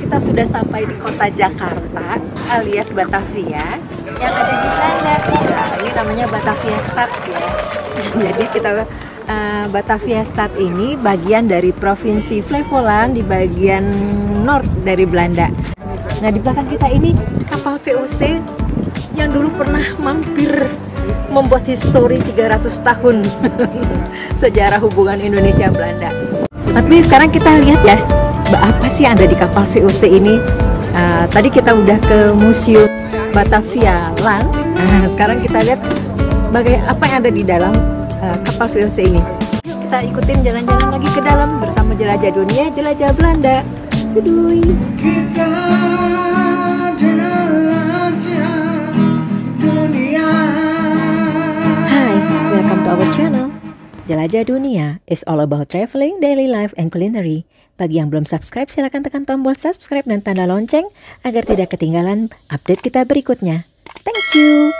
kita sudah sampai di kota Jakarta alias Batavia yang ada di Belanda. Nah, ini namanya Batavia Stad ya. Jadi kita Batavia Stad ini bagian dari provinsi Flevoland di bagian north dari Belanda. Nah, di belakang kita ini kapal VOC yang dulu pernah mampir membuat histori 300 tahun sejarah hubungan Indonesia Belanda. Tapi sekarang kita lihat ya, apa sih yang ada di kapal VOC ini? Tadi kita udah ke Museum Batavia Land. Nah, sekarang kita lihat apa yang ada di dalam kapal VOC ini. Yuk kita ikutin jalan-jalan lagi ke dalam bersama jelajah dunia, jelajah Belanda. Duduy. Kita jelajah dunia. Hi, welcome to our channel. Jelajah Dunia is all about traveling, daily life, and culinary. Bagi yang belum subscribe, silakan tekan tombol subscribe dan tanda lonceng agar tidak ketinggalan update kita berikutnya. Thank you!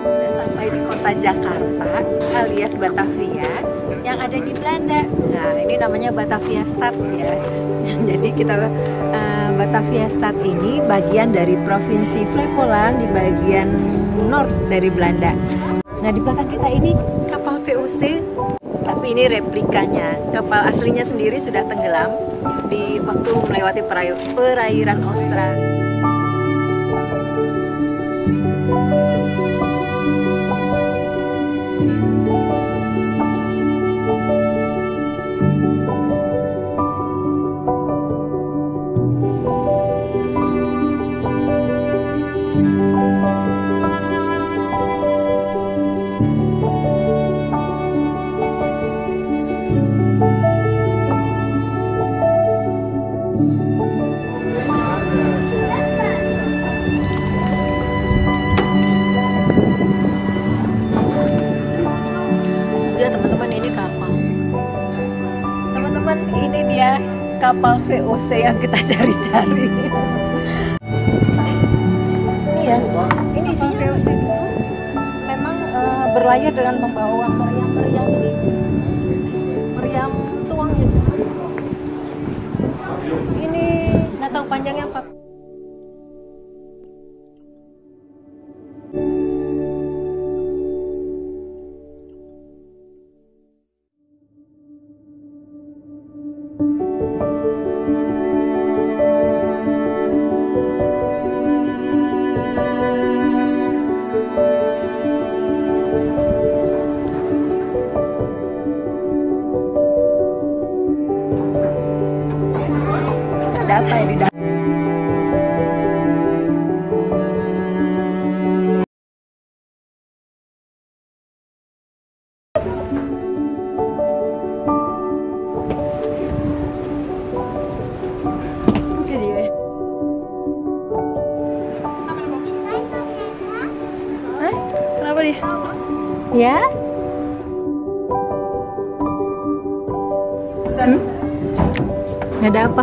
Sudah sampai di kota Jakarta alias Batavia yang ada di Belanda. Nah, ini namanya Batavia Stad ya. Jadi kita Batavia Stad ini bagian dari provinsi Flevoland di bagian north dari Belanda. Nah, di belakang kita ini kapal VOC, tapi ini replikanya. Kapal aslinya sendiri sudah tenggelam di waktu melewati perairan Australia. Kapal VOC yang kita cari-cari. Ini ya, ini isinya VOC itu memang berlayar dengan membawa meriam-meriam ini, meriam tuang gitu. Ini nggak tahu panjangnya apa. Ya? Ada apa?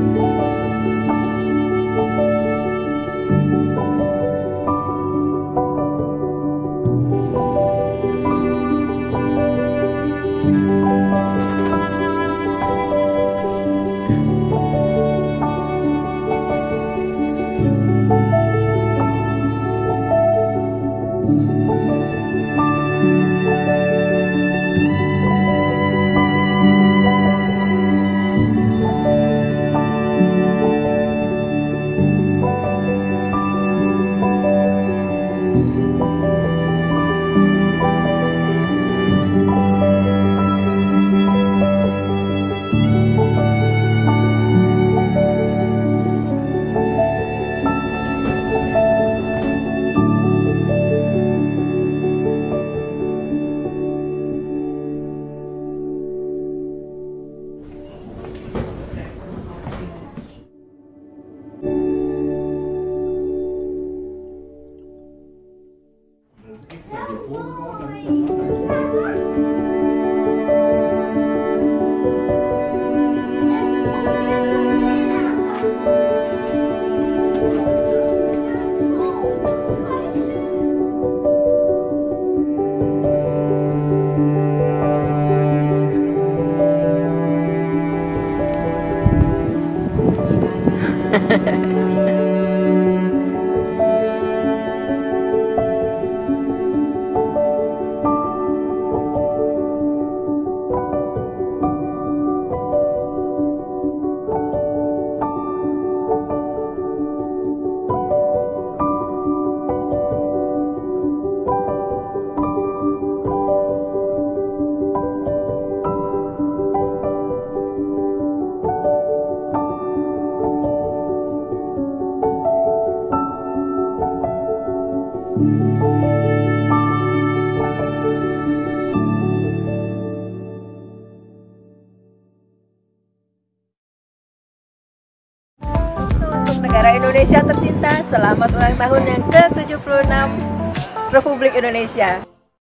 Negara Indonesia tercinta, selamat ulang tahun yang ke-76 Republik Indonesia.